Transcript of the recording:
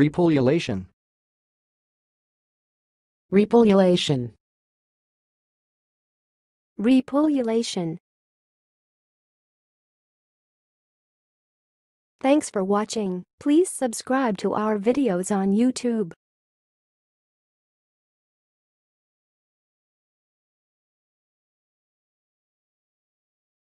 Repullulation. Repullulation. Repullulation. Thanks for watching. Please subscribe to our videos on YouTube.